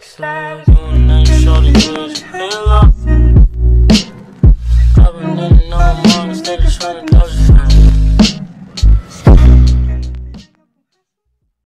Sen